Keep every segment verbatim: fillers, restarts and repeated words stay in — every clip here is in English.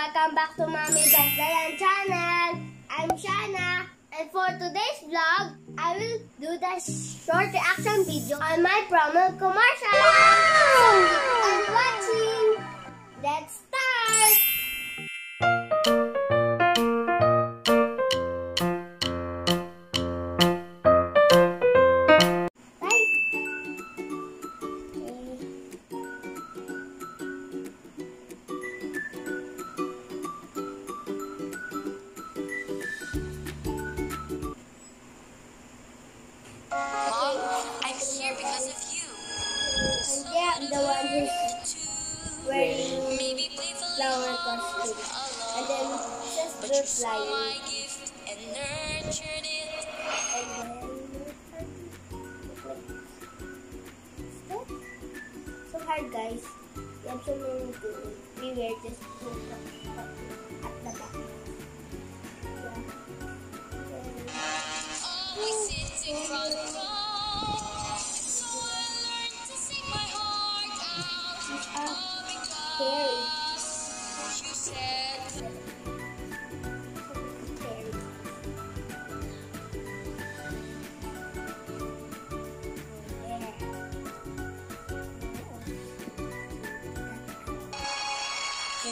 welcome back to Mommy's Beshyy Channel. I'm Shana, and for today's vlog, I will do the short reaction video on my promo commercial. Wow! So keep on watching. Let's start. The one who's wearing flower costume, and then just do flying. And then stop. So hard, guys. You have so many to be weird. Just go at the back. Yeah.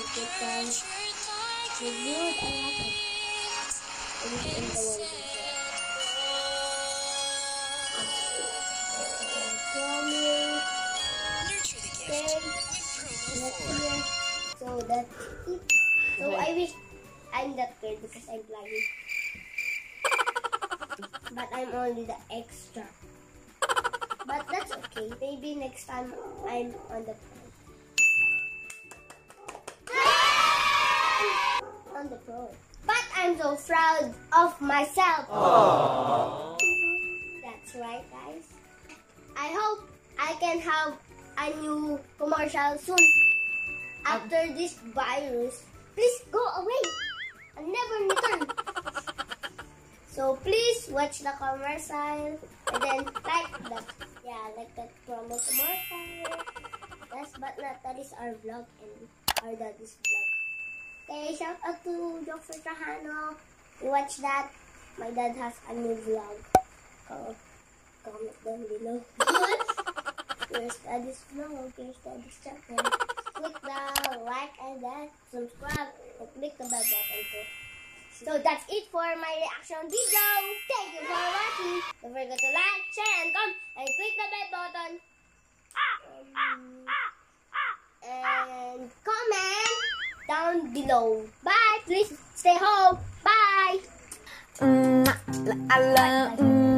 They can reveal a lot of things in the world. They can formulate, spend, not So that's it. So I wish I'm that kid because I'm blind. But I'm only the extra. But that's okay. Maybe next time I'm on the pro. On the pro. But I'm so proud of myself. Aww. That's right, guys. I hope I can have a new commercial soon. After um, this virus, please go away and never return. So please watch the commercial and then like the yeah, like that promo commercial. Last but not that is our vlog and our daddy's vlog. Okay, shout out to Joseph Johano. You watch that. My dad has a new vlog. Oh, comment down below. Here's this vlog. Here's this channel. Click the like and then subscribe and click the bell button too. So that's it for my reaction video. Thank you for watching. Don't forget to like, share, and comment, and click the bell button. Um, and comment down below. Bye. Please stay home. Bye. Mm-hmm. Bye. Bye.